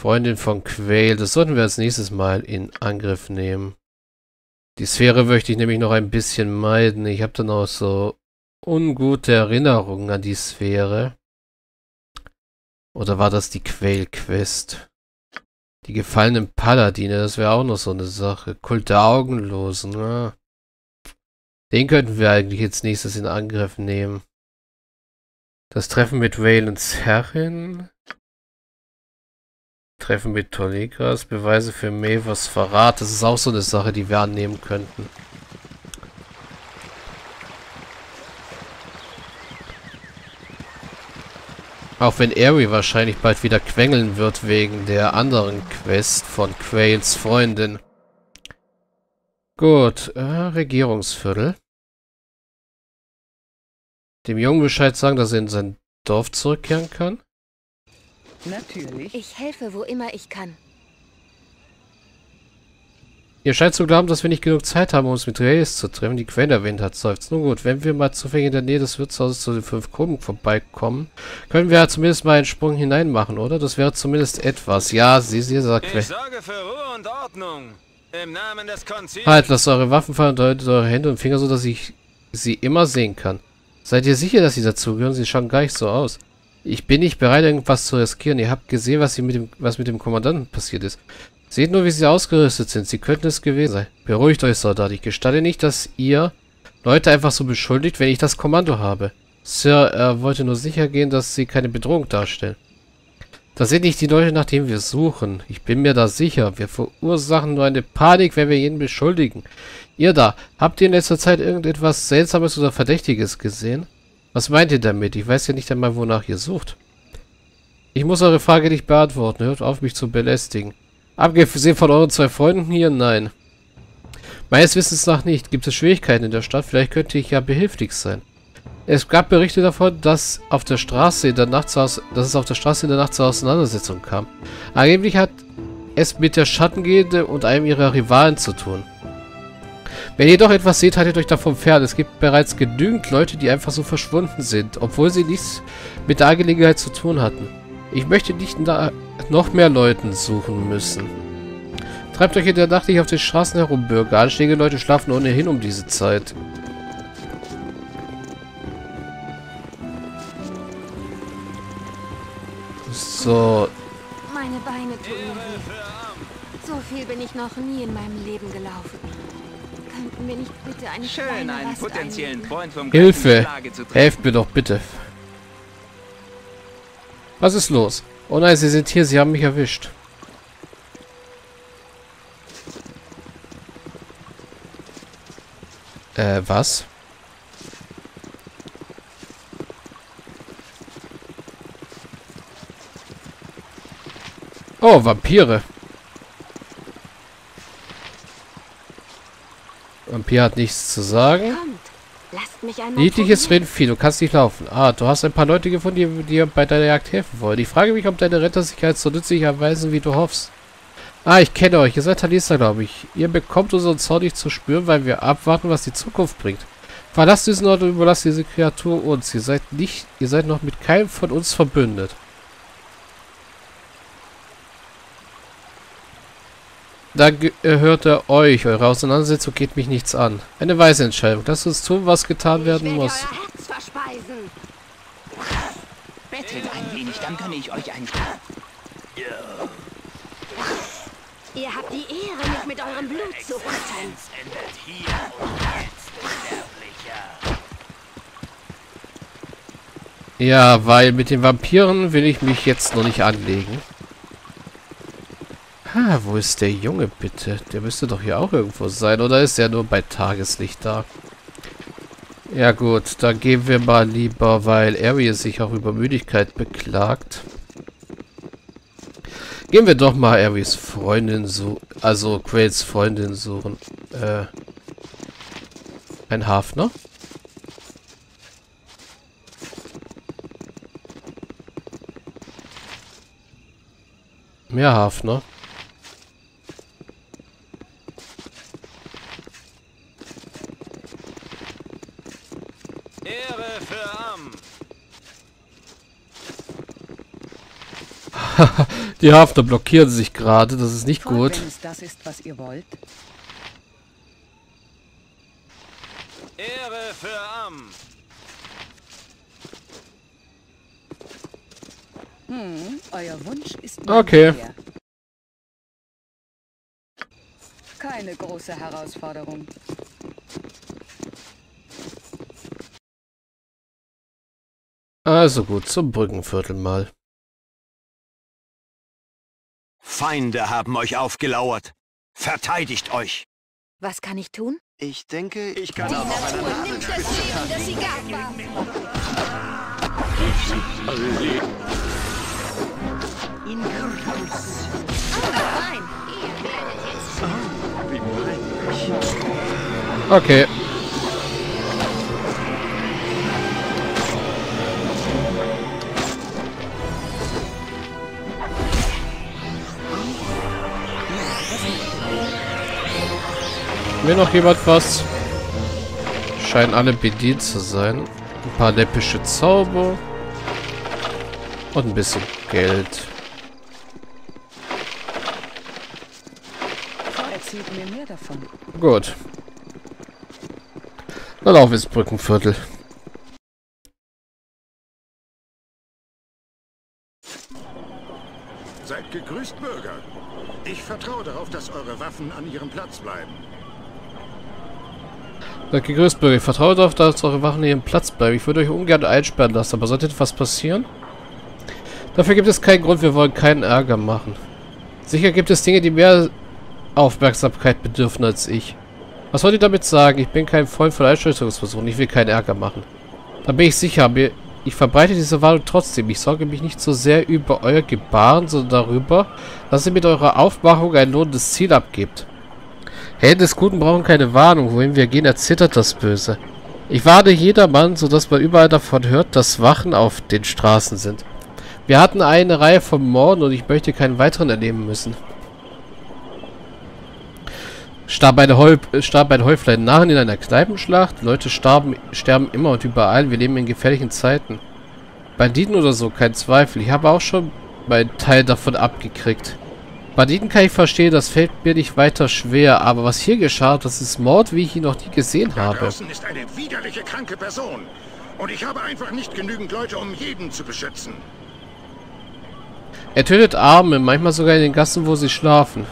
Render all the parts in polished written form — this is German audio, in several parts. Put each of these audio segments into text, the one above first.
Freundin von Quayle. Das sollten wir als nächstes mal in Angriff nehmen. Die Sphäre möchte ich nämlich noch ein bisschen meiden. Ich habe dann auch so ungute Erinnerungen an die Sphäre. Oder war das die Quayle-Quest? Die gefallenen Paladine, das wäre auch noch so eine Sache. Kult der Augenlosen, ne? Den könnten wir eigentlich jetzt nächstes in Angriff nehmen. Das Treffen mit Valens Herrin. Treffen mit Tolikas. Beweise für Mevas Verrat. Das ist auch so eine Sache, die wir annehmen könnten. Auch wenn Aerie wahrscheinlich bald wieder quengeln wird wegen der anderen Quest von Quayles Freundin. Gut, Regierungsviertel. Dem Jungen Bescheid sagen, dass er in sein Dorf zurückkehren kann? Natürlich. Ich helfe, wo immer ich kann. Ihr scheint zu glauben, dass wir nicht genug Zeit haben, um uns mit Realis zu treffen, die Quelle erwähnt hat, seufzt. Nun gut, wenn wir mal zufällig in der Nähe des Wirtshauses zu den 5 Gruben vorbeikommen, können wir ja zumindest mal einen Sprung hinein machen, oder? Das wäre zumindest etwas. Ja, sie sagt Quelle. Ich sorge für Ruhe und Ordnung. Im Namen des Konzils. Halt, lasst eure Waffen fallen und haltet eure Hände und Finger so, dass ich sie immer sehen kann. Seid ihr sicher, dass sie dazugehören? Sie schauen gar nicht so aus. Ich bin nicht bereit, irgendwas zu riskieren. Ihr habt gesehen, was mit dem Kommandanten passiert ist. Seht nur, wie sie ausgerüstet sind. Sie könnten es gewesen sein. Beruhigt euch, Soldat. Ich gestatte nicht, dass ihr Leute einfach so beschuldigt, wenn ich das Kommando habe. Sir, er wollte nur sicher gehen, dass sie keine Bedrohung darstellen. Das sind nicht die Leute, nach denen wir suchen. Ich bin mir da sicher. Wir verursachen nur eine Panik, wenn wir jeden beschuldigen. Ihr da, habt ihr in letzter Zeit irgendetwas Seltsames oder Verdächtiges gesehen? Was meint ihr damit? Ich weiß ja nicht einmal, wonach ihr sucht. Ich muss eure Frage nicht beantworten. Hört auf, mich zu belästigen. Abgesehen von euren 2 Freunden hier, nein. Meines Wissens nach nicht. Gibt es Schwierigkeiten in der Stadt? Vielleicht könnte ich ja behilflich sein. Es gab Berichte davon, dass es auf der Straße in der Nacht zur Auseinandersetzung kam. Angeblich hat es mit der Schattengehende und einem ihrer Rivalen zu tun. Wenn ihr doch etwas seht, haltet euch davon fern. Es gibt bereits genügend Leute, die einfach so verschwunden sind, obwohl sie nichts mit der Angelegenheit zu tun hatten. Ich möchte nicht noch mehr Leuten suchen müssen. Treibt euch in der Nacht nicht auf den Straßen herum, Bürger. Anständige Leute schlafen ohnehin um diese Zeit. So. Meine Beine tun weh. So viel bin ich noch nie in meinem Leben gelaufen. Könnten wir nicht bitte eine schön einen potenziellen Freund vom Hilfe! Helft mir doch bitte! Was ist los? Oh nein, sie sind hier, sie haben mich erwischt. Was? Oh, Vampire. Vampir hat nichts zu sagen. Niedliches Rindvieh, du kannst nicht laufen. Ah, du hast ein paar Leute gefunden, die dir bei deiner Jagd helfen wollen. Ich frage mich, ob deine Rettersicherheit so nützlich erweisen, wie du hoffst. Ah, ich kenne euch. Ihr seid Talista, glaube ich. Ihr bekommt unseren Zorn nicht zu spüren, weil wir abwarten, was die Zukunft bringt. Verlasst diesen Ort und überlasst diese Kreatur uns. Ihr seid noch mit keinem von uns verbündet. Da gehört er euch. Eure Auseinandersetzung geht mich nichts an. Eine weise Entscheidung. Lasst uns tun, was getan werden muss. Ich will euer Herz verspeisen. Bettelt ein wenig, dann gönne ich euch einen. Ihr habt die Ehre, mich mit eurem Blut zu füttern. Endet hier und jetzt, Verderblicher. Ja, weil mit den Vampiren will ich mich jetzt noch nicht anlegen. Ah, wo ist der Junge bitte? Der müsste doch hier auch irgendwo sein, oder ist er nur bei Tageslicht da? Ja gut, dann gehen wir mal lieber, weil Aerie sich auch über Müdigkeit beklagt. Gehen wir doch mal Aeries Freundin suchen, also Quayles Freundin suchen. Ein Hafner? Mehr Hafner. Die Hafter blockieren sich gerade, das ist nicht gut. Wenn's das ist, was ihr wollt. Ehre für Am. Euer Wunsch ist okay. Mehr. Keine große Herausforderung. Also gut, zum Brückenviertel mal. Feinde haben euch aufgelauert. Verteidigt euch. Was kann ich tun? Ich denke, ich kann auch... Die Natur nimmt das Leben, das sie gab war. In Kurkus. Nein, ihr werdet jetzt... wie peinlich. Okay. Mir noch jemand was? Scheinen alle bedient zu sein. Ein paar läppische Zauber. Und ein bisschen Geld. Erzählt mir mehr davon. Gut. Dann auf ins Brückenviertel. Seid gegrüßt, Bürger. Ich vertraue darauf, dass eure Waffen an ihrem Platz bleiben. Seid gegrüßt, Bürger. Ich vertraue darauf, dass eure Wachen ihren Platz bleiben. Ich würde euch ungern einsperren lassen, aber sollte etwas passieren? Dafür gibt es keinen Grund. Wir wollen keinen Ärger machen. Sicher gibt es Dinge, die mehr Aufmerksamkeit bedürfen als ich. Was wollt ihr damit sagen? Ich bin kein Freund von Einschüchterungsversuchen. Ich will keinen Ärger machen. Da bin ich sicher. Ich verbreite diese Warnung trotzdem. Ich sorge mich nicht so sehr über euer Gebaren, sondern darüber, dass ihr mit eurer Aufmachung ein lohnendes Ziel abgebt. Helden des Guten brauchen keine Warnung. Wohin wir gehen, erzittert das Böse. Ich warne jedermann, sodass man überall davon hört, dass Wachen auf den Straßen sind. Wir hatten eine Reihe von Morden und ich möchte keinen weiteren erleben müssen. Starb ein Häuflein Narren in einer Kneipenschlacht. Leute sterben immer und überall. Wir leben in gefährlichen Zeiten. Banditen oder so, kein Zweifel. Ich habe auch schon meinen Teil davon abgekriegt. Banditen kann ich verstehen, das fällt mir nicht weiter schwer, aber was hier geschah, das ist Mord, wie ich ihn noch nie gesehen habe. Da draußen ist eine widerliche, kranke Person. Und ich habe einfach nicht genügend Leute, um jeden zu beschützen. Er tötet Arme, manchmal sogar in den Gassen, wo sie schlafen.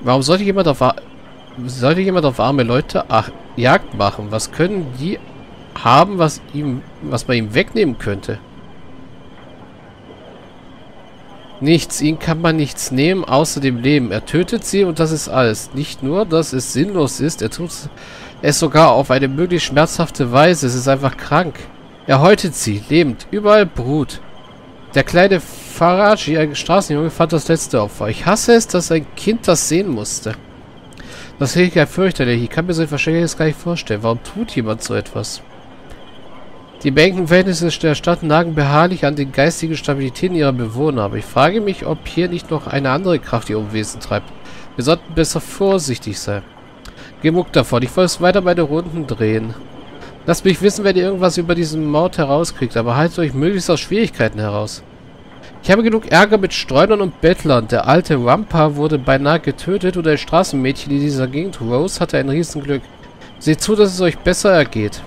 Warum sollte jemand auf arme Leute Jagd machen? Was können die haben, was man ihm wegnehmen könnte? Nichts, ihnen kann man nichts nehmen, außer dem Leben. Er tötet sie und das ist alles. Nicht nur, dass es sinnlos ist, er tut es sogar auf eine möglichst schmerzhafte Weise. Es ist einfach krank. Er häutet sie, lebend, überall Brut. Der kleine Farashi, ein Straßenjunge, fand das letzte Opfer. Ich hasse es, dass ein Kind das sehen musste. Das klingt ja fürchterlich. Ich kann mir so ein Verständliches gar nicht vorstellen. Warum tut jemand so etwas? Die Bankenverhältnisse der Stadt nagen beharrlich an den geistigen Stabilitäten ihrer Bewohner. Aber ich frage mich, ob hier nicht noch eine andere Kraft ihr Unwesen treibt. Wir sollten besser vorsichtig sein. Genug davon. Ich wollte weiter meine Runden drehen. Lasst mich wissen, wenn ihr irgendwas über diesen Mord herauskriegt. Aber haltet euch möglichst aus Schwierigkeiten heraus. Ich habe genug Ärger mit Streunern und Bettlern. Der alte Rampah wurde beinahe getötet und ein Straßenmädchen in dieser Gegend, Rose, hatte ein Riesenglück. Seht zu, dass es euch besser ergeht.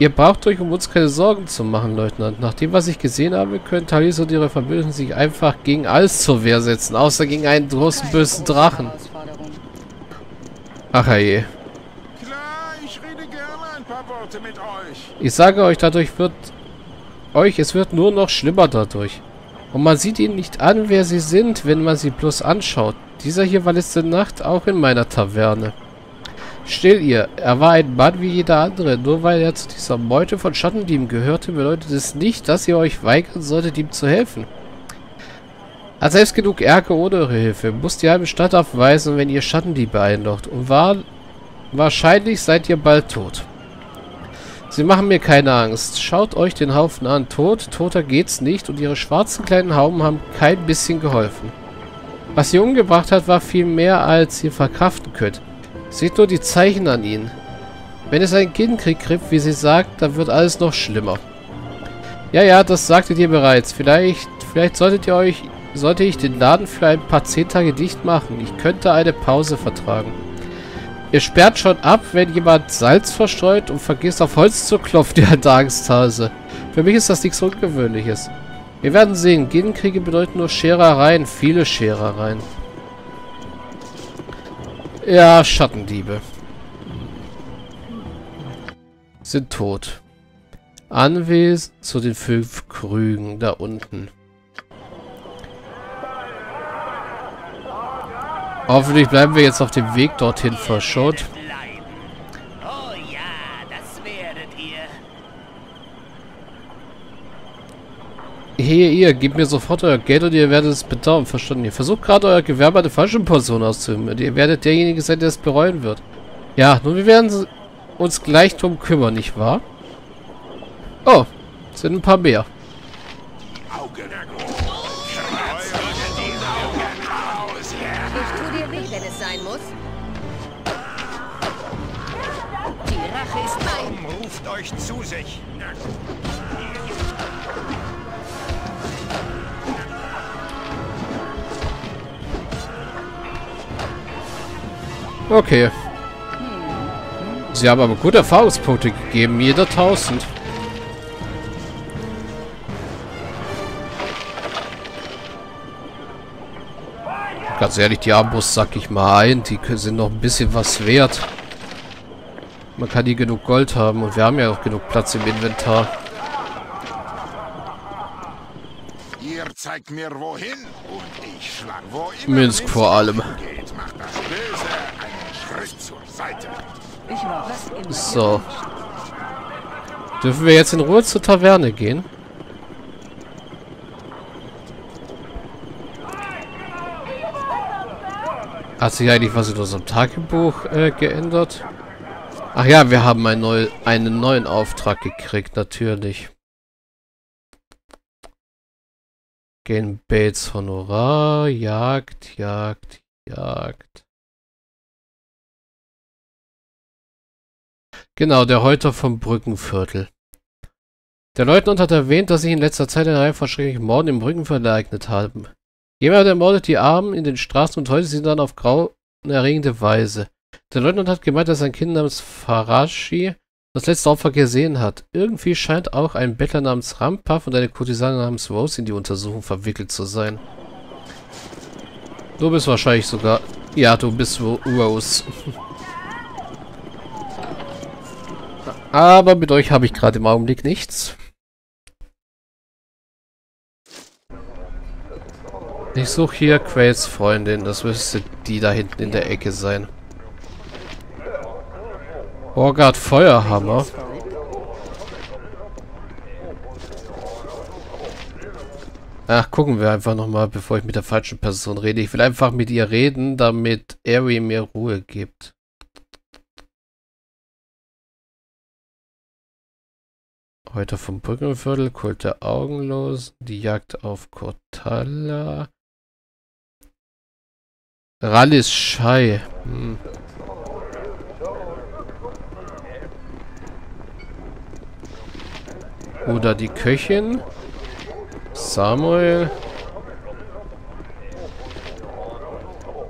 Ihr braucht euch um uns keine Sorgen zu machen, Leutnant. Nach dem, was ich gesehen habe, können Talisa und ihre Verbündeten sich einfach gegen alles zur Wehr setzen, außer gegen einen großen bösen Drachen. Ach je. Ich sage euch, es wird nur noch schlimmer dadurch. Und man sieht ihnen nicht an, wer sie sind, wenn man sie bloß anschaut. Dieser hier war letzte Nacht auch in meiner Taverne. Still ihr, er war ein Mann wie jeder andere. Nur weil er zu dieser Meute von Schattendieben gehörte, bedeutet es nicht, dass ihr euch weigern solltet, ihm zu helfen. Hat selbst genug Ärger ohne eure Hilfe. Muss die halbe Stadt aufweisen, wenn ihr Schattendiebe einlocht. Und wahrscheinlich seid ihr bald tot. Sie machen mir keine Angst. Schaut euch den Haufen an. Toter geht's nicht. Und ihre schwarzen kleinen Hauben haben kein bisschen geholfen. Was sie umgebracht hat, war viel mehr, als ihr verkraften könnt. Seht nur die Zeichen an ihnen. Wenn es einen Kindenkrieg gibt, wie sie sagt, dann wird alles noch schlimmer. Ja, das sagtet ihr bereits. Vielleicht sollte ich den Laden für ein paar 10 Tage dicht machen. Ich könnte eine Pause vertragen. Ihr sperrt schon ab, wenn jemand Salz verstreut und vergisst auf Holz zu klopfen, ihr Angsthase. Für mich ist das nichts Ungewöhnliches. Wir werden sehen, Gegenkriege bedeuten nur Scherereien, viele Scherereien. Ja, Schattendiebe. Sind tot. Anwesend zu den 5 Krügen da unten. Hoffentlich bleiben wir jetzt auf dem Weg dorthin verschont. Oh ja, das werdet ihr. Hier, gebt mir sofort euer Geld und ihr werdet es bedauern. Verstanden? Ihr versucht gerade euer Gewerbe an der falschen Person auszuüben. Und ihr werdet derjenige sein, der es bereuen wird. Ja, nun, wir werden uns gleich drum kümmern, nicht wahr? Oh, sind ein paar mehr. Zu sich. Okay. Sie haben aber gute Erfahrungspunkte gegeben. Jeder 1000. Ganz ehrlich, die Armbrust sack ich mal ein. Die sind noch ein bisschen was wert. Man kann hier genug Gold haben und wir haben ja auch genug Platz im Inventar. Ihr zeigt mir wohin und ich schlag wo immer Minsk vor allem. Geht, macht das Böse einen Schritt zur Seite. So. Dürfen wir jetzt in Ruhe zur Taverne gehen? Hat sich eigentlich was in unserem Tagebuch geändert? Ach ja, wir haben einen neuen Auftrag gekriegt, natürlich. Gehen Bates Honorar, Jagd. Genau, der Häuter vom Brückenviertel. Der Leutnant hat erwähnt, dass sich in letzter Zeit eine Reihe von schrecklichen Morden im Brückenviertel ereignet haben. Jemand ermordet die Armen in den Straßen und häutet sie dann auf grauenerregende Weise. Der Leutnant hat gemeint, dass ein Kind namens Farashi das letzte Opfer gesehen hat. Irgendwie scheint auch ein Bettler namens Rampah und eine Kurtisane namens Rose in die Untersuchung verwickelt zu sein. Du bist wahrscheinlich sogar... Ja, du bist Rose. Aber mit euch habe ich gerade im Augenblick nichts. Ich suche hier Quails Freundin. Das müsste die da hinten in der Ecke sein. Borgard Feuerhammer. Ach, gucken wir einfach nochmal, bevor ich mit der falschen Person rede. Ich will einfach mit ihr reden, damit Aerie mir Ruhe gibt. Heute vom Brückenviertel, Kult der Augenlosen, die Jagd auf Cortalla. Realis Schei. Oder die Köchin. Samuel.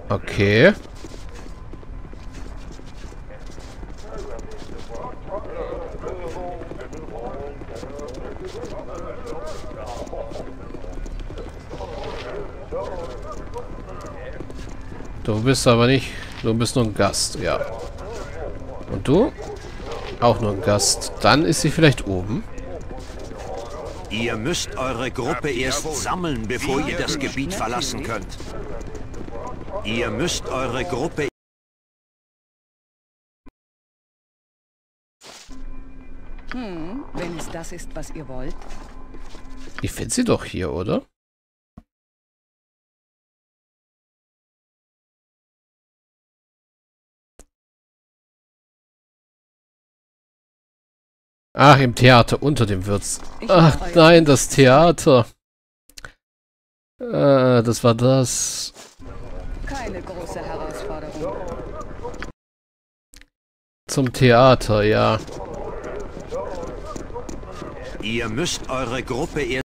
Okay. Du bist aber nicht... Du bist nur ein Gast, ja. Und du? Auch nur ein Gast. Dann ist sie vielleicht oben. Ihr müsst eure Gruppe erst sammeln, bevor ihr das Gebiet verlassen könnt. Ihr müsst eure Gruppe... Wenn es das ist, was ihr wollt. Ich finde sie doch hier, oder? Ach, im Theater unter dem Würz. Ach nein, das Theater. Das war das. Keine große Herausforderung. Zum Theater, ja. Ihr müsst eure Gruppe erst...